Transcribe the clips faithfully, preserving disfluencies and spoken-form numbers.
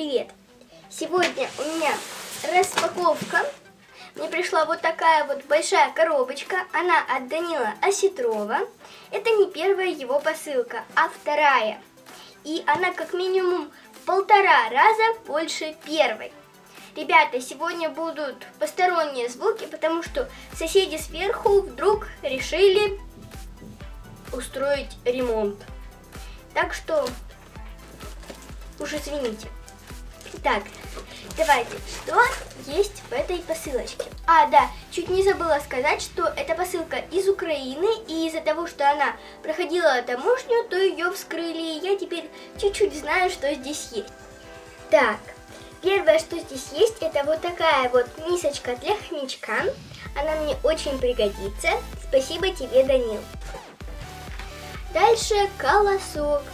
привет! Сегодня у меня распаковка. Мне пришла вот такая вот большая коробочка. Она от Данила Осетрова. Это не первая его посылка, а вторая. И она как минимум в полтора раза больше первой. Ребята, сегодня будут посторонние звуки, потому что соседи сверху вдруг решили устроить ремонт. Так что уж извините. Так, давайте, что есть в этой посылочке? А, да, чуть не забыла сказать, что эта посылка из Украины, и из-за того, что она проходила таможню, то ее вскрыли, и я теперь чуть-чуть знаю, что здесь есть. Так. Первое, что здесь есть, это вот такая вот мисочка для хомячка. Она мне очень пригодится. Спасибо тебе, Данил. Дальше колосок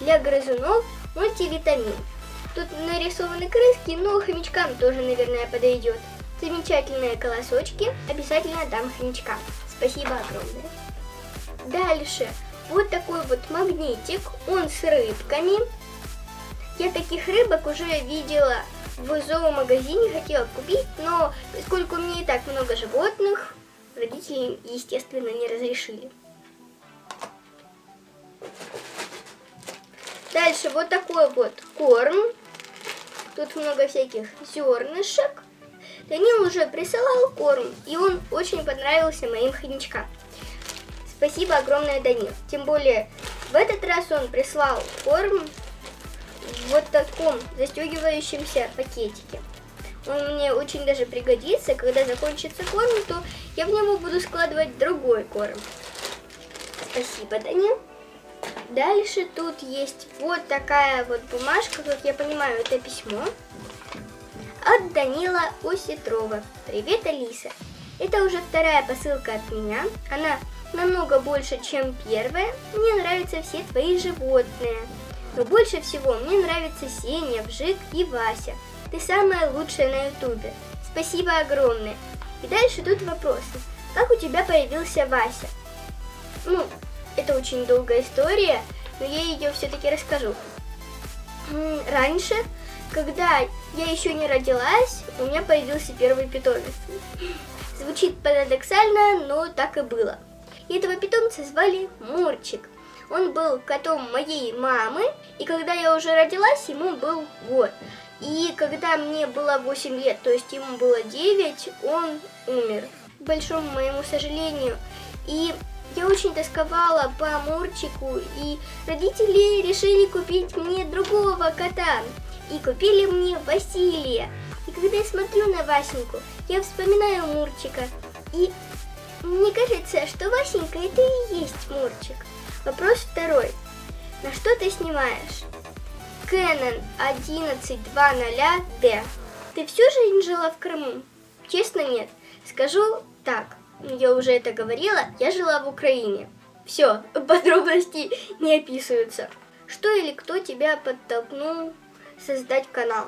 для грызунов, мультивитамин. Тут нарисованы крыски, но хомячкам тоже, наверное, подойдет. Замечательные колосочки. Обязательно дам хомячкам. Спасибо огромное. Дальше вот такой вот магнитик. Он с рыбками. Я таких рыбок уже видела в зоомагазине, хотела купить, но поскольку мне и так много животных, родители, естественно, не разрешили. Дальше вот такой вот корм. Тут много всяких зернышек. Данил уже присылал корм, и он очень понравился моим хомячкам. Спасибо огромное, Данил. Тем более, в этот раз он прислал корм в вот таком застегивающемся пакетике. Он мне очень даже пригодится. Когда закончится корм, то я в него буду складывать другой корм. Спасибо, Данил. Дальше тут есть вот такая вот бумажка, как я понимаю, это письмо от Данила Осетрова. Привет, Алиса. Это уже вторая посылка от меня. Она намного больше, чем первая. Мне нравятся все твои животные. Но больше всего мне нравятся Сеня, Вжик и Вася. Ты самая лучшая на ютубе. Спасибо огромное. И дальше идут вопросы. Как у тебя появился Вася? Ну, это очень долгая история, но я ее все-таки расскажу. Раньше, когда я еще не родилась, у меня появился первый питомец. Звучит парадоксально, но так и было. И этого питомца звали Мурчик. Он был котом моей мамы, и когда я уже родилась, ему был год. И когда мне было восемь лет, то есть ему было девять, он умер, к большому моему сожалению. И я очень тосковала по Мурчику, и родители решили купить мне другого кота. И купили мне Василия. И когда я смотрю на Васеньку, я вспоминаю Мурчика. И мне кажется, что Васенька это и есть Мурчик. Вопрос второй. На что ты снимаешь? Canon одиннадцать двести дэ. Ты всю жизнь жила в Крыму? Честно, нет. Скажу так. Я уже это говорила. Я жила в Украине. Все, подробности не описываются. Что или кто тебя подтолкнул создать канал?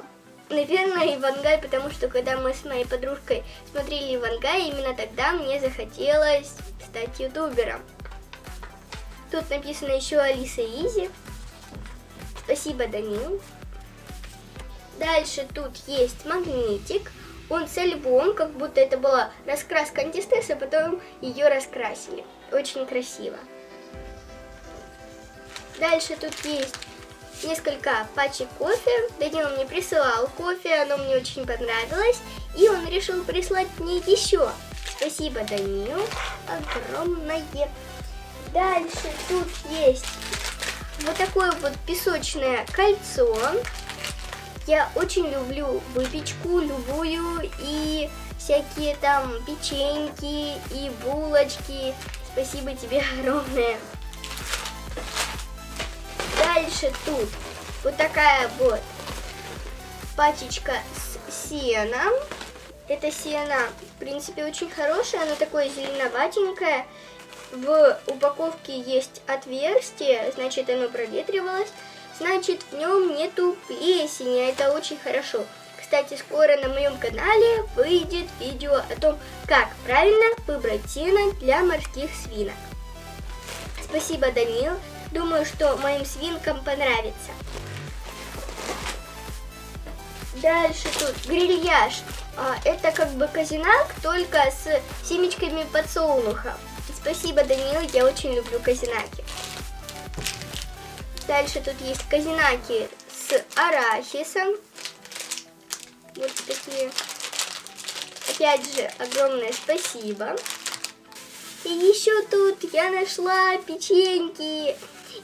Наверное, Ивангай, потому что когда мы с моей подружкой смотрели Ивангай, именно тогда мне захотелось стать ютубером. Тут написано еще Алиса Изи. Спасибо, Данил. Дальше тут есть магнитик. Он со львом, как будто это была раскраска антистесса, а потом ее раскрасили. Очень красиво. Дальше тут есть несколько пачек кофе. Данил мне присылал кофе, оно мне очень понравилось. И он решил прислать мне еще. Спасибо, Данил. Огромное. Дальше тут есть вот такое вот песочное кольцо. Я очень люблю выпечку любую и всякие там печеньки и булочки. Спасибо тебе огромное. Дальше тут вот такая вот пачечка с сеном. Это сено, в принципе, очень хорошее, оно такое зеленоватенькое. В упаковке есть отверстие, значит оно проветривалось, значит в нем нету плесени, это очень хорошо. Кстати, скоро на моем канале выйдет видео о том, как правильно выбрать сено для морских свинок. Спасибо, Данил, думаю, что моим свинкам понравится. Дальше тут грильяж. Это как бы казинак, только с семечками подсолнуха. Спасибо, Данила, я очень люблю казинаки. Дальше тут есть казинаки с арахисом. Вот такие. Опять же, огромное спасибо. И еще тут я нашла печеньки.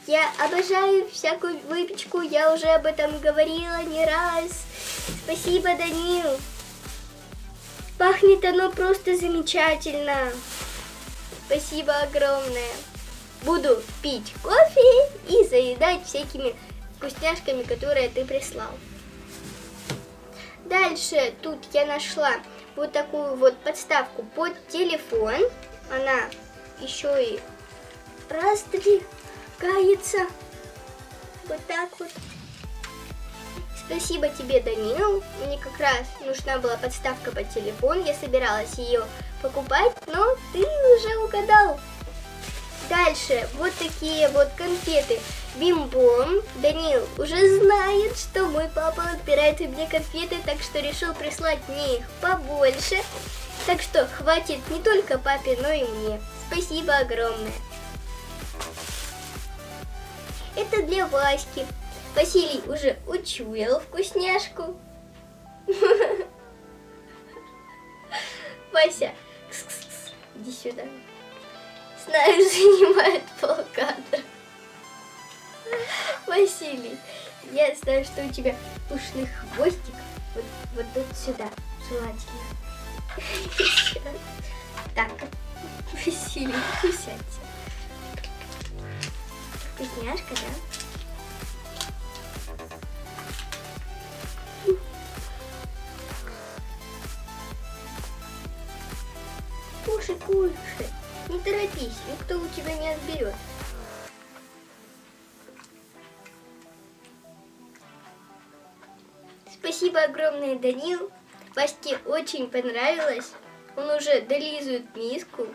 Я обожаю всякую выпечку, я уже об этом говорила не раз. Спасибо, Данил. Пахнет оно просто замечательно. Спасибо огромное. Буду пить кофе и заедать всякими вкусняшками, которые ты прислал. Дальше тут я нашла вот такую вот подставку под телефон. Она еще и раздвигается. Вот так вот. Спасибо тебе, Данил. Мне как раз нужна была подставка под телефон. Я собиралась ее покупать, но ты уже угадал. Дальше вот такие вот конфеты Бимбом. Данил уже знает, что мой папа отбирает у меня конфеты, так что решил прислать мне их побольше. Так что хватит не только папе, но и мне. Спасибо огромное. Это для Васьки. Василий уже учуял вкусняшку. Вася, иди сюда. С нами занимает полкадра. Василий, я знаю, что у тебя пушный хвостик. Вот, вот тут сюда, желательно. Так, Василий, вкусятся. Вкусняшка, да? Кушай, кушай. Не торопись, никто у тебя не отберет. Спасибо огромное, Данил. Ваське очень понравилось. Он уже долизует миску.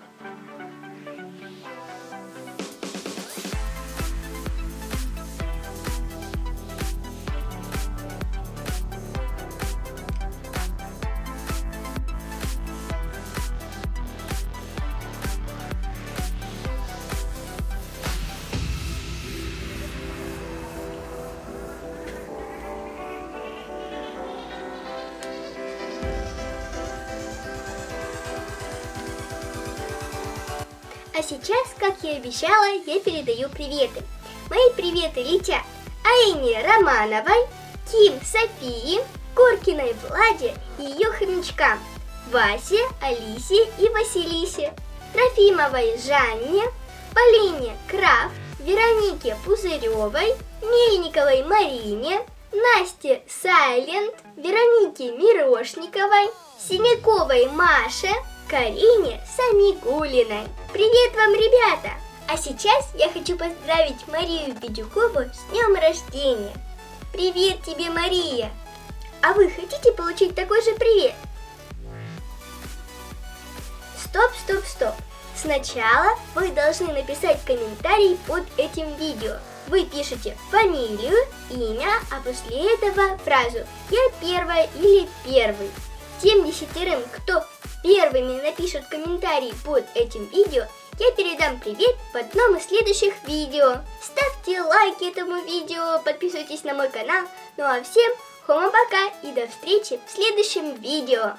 А сейчас, как я и обещала, я передаю приветы. Мои приветы летят Аине Романовой, Ким Софии, Коркиной Владе и ее хомячкам, Васе, Алисе и Василисе, Трофимовой Жанне, Полине Крафт, Веронике Пузыревой, Мельниковой Марине, Насте Сайлент, Веронике Мирошниковой, Синяковой Маше, Карине Самигулиной. Привет вам, ребята! А сейчас я хочу поздравить Марию Бедюкову с днем рождения. Привет тебе, Мария! А вы хотите получить такой же привет? Стоп, стоп, стоп! Сначала вы должны написать комментарий под этим видео. Вы пишете фамилию, имя, а после этого фразу «Я первая» или «Первый». Тем десятерым, кто первыми напишут комментарии под этим видео, я передам привет в одном из следующих видео. Ставьте лайки этому видео, подписывайтесь на мой канал. Ну а всем хома-пока и до встречи в следующем видео.